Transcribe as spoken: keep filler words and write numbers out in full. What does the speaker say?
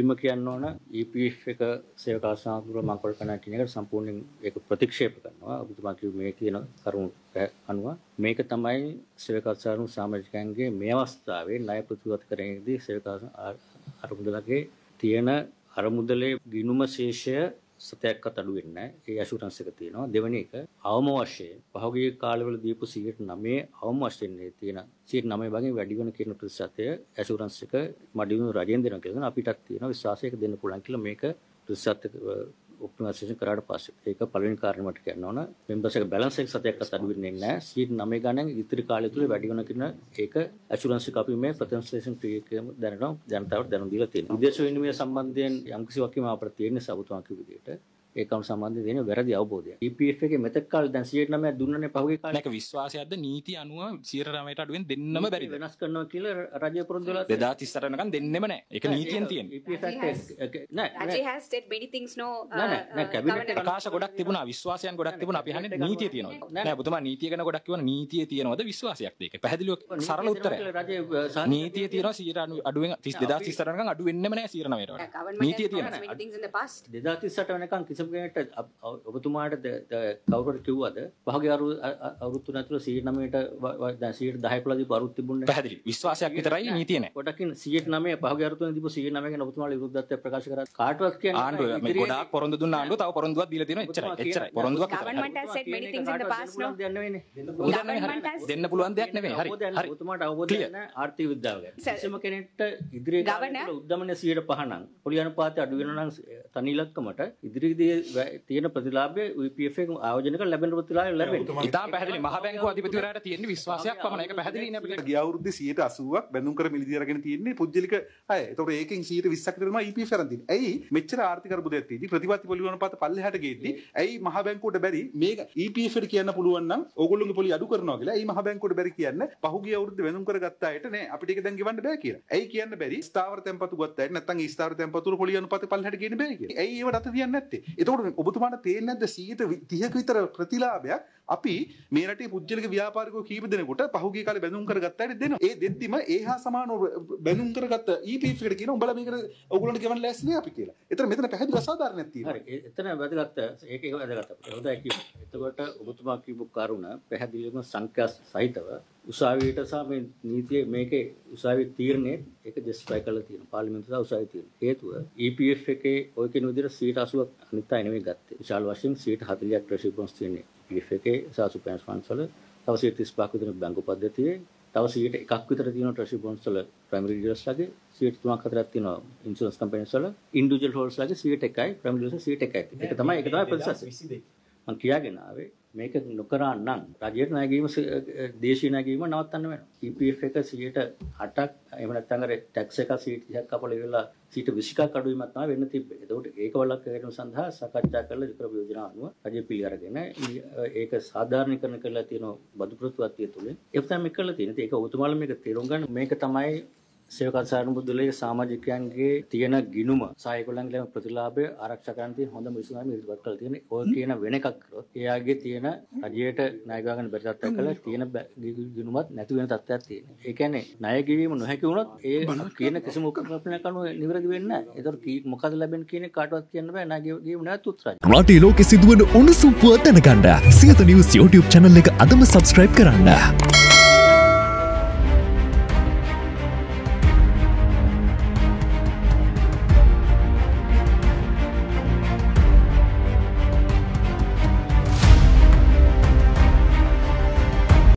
බිම කියන්න ඕන E P F එක සේවක ආසන්නතුර මම කල්පනා කියන එකට සම්පූර්ණයෙන් ඒක ප්‍රතික්ෂේප කරනවා. ඔබතුමා කිව්ව මේ කියන කරුණු අනුව මේක තමයි සේවක ආසන්නු සමාජිකයන්ගේ මේ අවස්ථාවේ ණය ප්‍රතිවත් කරන්නේදී සේවක අරමුදලගේ තියෙන අරමුදලේ ගිණුම ශේෂය සතයක්වත් අඩු වෙන්නේ නැහැ. ඒ ඇෂුරන්ස් එක තියෙනවා. දෙවෙනි එක අවම වශයෙන් පහුගිය කාලවල දීපු සියයට නවය අවම වශයෙන් තියෙන සියයට නවය වගේ වැඩි වෙන කියන ප්‍රතිශතය ඇෂුරන්ස් එක මඩියුණු රජෙන් දෙනවා කියලා අපිටත් තියෙනවා විශ්වාසයක දෙන්න පුළුවන් කියලා මේක ප්‍රතිශත ඔප්ටිමයිසේෂන් කරාට පස්සේ. ඒක පළවෙනි කාරණේ මට කියන්න ඕන. මෙම්බර්ස් එක බැලන්ස් එක සතයක්වත් අඩු වෙන්නේ නැහැ. සියයට නවය ගණන් ඉදිරි කාලය තුල වැඩි වෙන කියන ඒක ඇෂුරන්ස් එක අපි මේ ප්‍රතිශතයෙන් ක්‍රියාකම දැනනවා ජනතාවට දැනුම් දීලා තියෙනවා. විදේශ විනිමය සම්බන්ධයෙන් යම්කිසි වකිම අපිට තියෙන සබුතුන්ක විදියට ඒකම සම්බන්ධයෙන් තියෙන වැරදි අවබෝධය. E P F එකේ මෙතෙක් කාලේ දැන් සියයට නවය දුන්නනේ පහුගිය කාලේ. මේක විශ්වාසයක්ද නීති අනුව සියයට නවයට අඩුවෙන් දෙන්නම බැරිද? වෙනස් කරනවා කියලා රජය පොරොන්දු වෙලා දෙදාස් තිස්තරට වෙනකන් දෙන්නෙම නැහැ. ඒක නීතියෙන් තියෙන. E P F එකට නෑ. රජය has said many things no. නෑ නෑ කැබිනට් ප්‍රකාශ ගොඩක් තිබුණා. විශ්වාසයන් ගොඩක් තිබුණා. අපි අහන්නේ නීතිය තියෙනවද? නෑ ඔබතුමා නීතිය ගැන ගොඩක් කියවන නීතිය තියෙනවද විශ්වාසයක්ද ඒක? පැහැදිලිව සරල උත්තරය. නීතිය තියෙනවා සියයට නවය අඩුවෙන් දෙදාස් තිස්තරට වෙනකන් අඩු වෙන්නෙම නැහැ සියයට නවයට වඩා. නීතිය තියෙනවා. දෙදාස් තිස්තරට වෙනකන් ඔබතුමාට කවුරුට කිව්වද පහුගිය අවුරුදු තුන ඇතුළත සියයට නවයට දැන් සියයට දහය පළදී වරුත් තිබුණේ පැහැදිලි විශ්වාසයක් විතරයි නීතිය නැහැ කොටකින් සියයට නවය පහුගිය අවුරුදු තුනේ තිබු සියයට නවය ගැන ඔබතුමාලා විරුද්ධත්වය ප්‍රකාශ කරා කාටවත් කියන්නේ ආණ්ඩුව මේ ගොඩාක් පොරොන්දු දුන්න ආණ්ඩුව තව පොරොන්දුවක් දීලා තියෙනවා එච්චරයි එච්චරයි පොරොන්දුවක් දෙන්න පුළුවන් දෙයක් නෙමෙයි හරි හරි ඔබතුමාට අවබෝධය නැහැ ආර්ථික විද්‍යාව ගැන කිසිම කෙනෙක්ට ඉදිරියට උද්දමනය සියයට පහ නම් පොලි අනුපාතය අඩු වෙනවා නම් තනි ඉලක්කමට ඉදිරියේ තියෙන ප්‍රතිලාභය E P F එක ආයෝජන කරලා ලැබෙන ප්‍රතිලාභය ලැබෙන්නේ. ඉතාලම පැහැදිලි මහ බැංකුව අධිපතිවරයාට තියෙන විශ්වාසයක් පමණයි. ඒක පැහැදිලිනේ අපිට. ගිය අවුරුද්දේ සියයට අසූවක් බැඳුම් කර මිලදී අරගෙන තියෙන්නේ පුද්ගලික අය. ඒතකොට ඒකෙන් සියයට විස්සක් විතර තමයි E P F කරන් තියෙන්නේ. ඇයි මෙච්චර ආර්ථික අර්බුදයක් තියෙද්දි ප්‍රතිපත්ති පොලි අනුපාත පල්ලෙහාට ගියේදී ඇයි මහ බැංකුවට බැරි මේක E P F එකට කියන්න පුළුවන් නම් ඕගොල්ලෝගේ පොලි අඩු කරනවා කියලා. ඇයි මහ බැංකුවට බැරි කියන්න පහුගිය අවුරුද්දේ බැඳුම් කරගත්ත අයට නෑ අපිට ඒක දැන් ගෙවන්න බෑ කියලා. ඇයි කියන්න බැරි ස්ථාවර තැන්පතු ගත්ත අයට නැත්නම් ඒ ස්ථාවර තැන්පතු වල පොලි අනුපාතය පල්ලෙහාට ගියන්න බෑ කියලා. ඇයි ඒව රට තියන්නේ නැත්තේ? එතකොට ඔබතුමාට තේරෙන්නේ නැද්ද සියයට තිහක විතර ප්‍රතිලාභයක් අපි මේ රටේ පුද්ගලික ව්‍යාපාරිකයෝ කීප දෙනෙකුට පහුගිය කාලේ බැඳුම් කරගත්ත හැටි දෙනවා. ඒ දෙද්දිම ඒහා සමානව බැඳුම් කරගත්ත E P F එකට කියන උඹලා මේකට ඕගොල්ලන්ට ගෙවන්න ලෑස්ති නෑ අපි කියලා. ඒතර මෙතන පැහැදිලි අසාධාරණයක් තියෙනවා. හරි. එතන වැදගත් ඒක ඒක වැදගත් අපිට. හොඳයි කියමු. එතකොට ඔබතුමා කියපු කරුණ පැහැදිලිවම සංඛ්‍යා සහිතව උසාවියට සහ මේ නීතියේ මේකේ උසාවියේ තීරණය ඒක ජස්ටිෆයි කරලා තියෙනවා. පාර්ලිමේන්තුව සහ උසාවියේ තීරණය. හේතුව E P F එකේ ඔය කියන විදිහට සියයට අසූවක් අනිත් අය නෙමෙයි ගත්තේ. විශාල වශයෙන් සියයට හතළිහක් රෙසිපොන්ස් තියෙනවා. E P F එකේ සහ සුපර්ස් ෆන්ඩ්ස් වල තව සියයට තිස්පහක් විතර බැංකු පද්ධතියේ තව සියයට එකක් විතර තියෙනවා ට්‍රෙෂරි බොන්ඩ්ස් වල ප්‍රයිමරි ඩීලර්ස් ලාගේ සියයට තුනක් හතරක් තියෙනවා ඉන්ෂුරන්ස් කම්පැනිස් වල ඉන්ඩිවිජුවල් හෝල්ඩර්ස් ලාගේ සියයට එකයි ප්‍රයිමරි ඩීලර්ස් සියයට එකයි ඒක තමයි ඒක තමයි ප්‍රතිශතය මම කියාගෙන ආවේ මේක නොකරා නම් රජයට ණය ගැනීම දේශීය ණය ගැනීම නවත්තන්න වෙනවා E P F එක සියයට අටක් එහෙම නැත්නම් අර ටැක්ස් එක සියයට තිහක් අපල වෙලා සියයට විස්කක් අඩුවීමක් තමයි වෙන්න තිබ්බේ. ඒකට ඒක වලක් ගැනීම සඳහා සාකච්ඡා කරලා ඉදිරි යෝජනා අනුව රජය පිළිඅරගෙන ඒක සාධාරණීකරණය කරලා තියෙන බදු ප්‍රතිවත්තිය තුලින් ඒක තමයි මේ කරලා තියෙන්නේ. ඒක ඔබතුමාලා මේක තේරුම් ගන්න මේක තමයි සේවක ආසන්නතුලේ සමාජිකයන්ගේ තියෙන ගිණුම සහ ඒගොල්ලන්ගේ ප්‍රතිලාභය ආරක්ෂා කරන්න තියෙන හොඳම විසඳුම ඉදිරිපත් කරලා තියෙන්නේ. ඔය කියන වෙන එකක් කරොත් එයාගේ තියෙන රජයට ණය ගාගෙන බැරි තත්ත්වයක් කරලා තියෙන ගිණුමත් නැති වෙන තත්ත්වයක් තියෙනවා. ඒ කියන්නේ ණය ගැනීම නොහැකි වුණොත් ඒ කියන කිසිම උපකල්පනයක් අනුව නිවැරදි වෙන්නේ නැහැ. ඒතකොට මොකද ලැබෙන්නේ කියන්නේ කාටවත් කියන්න බෑ. ණය ගැනීම නැත් උත්තරයි. රටේ ලෝකෙ සිදුවන උණුසුම් පුවත් දැනගන්න සියත නිවුස් YouTube channel එක අදම subscribe කරන්න.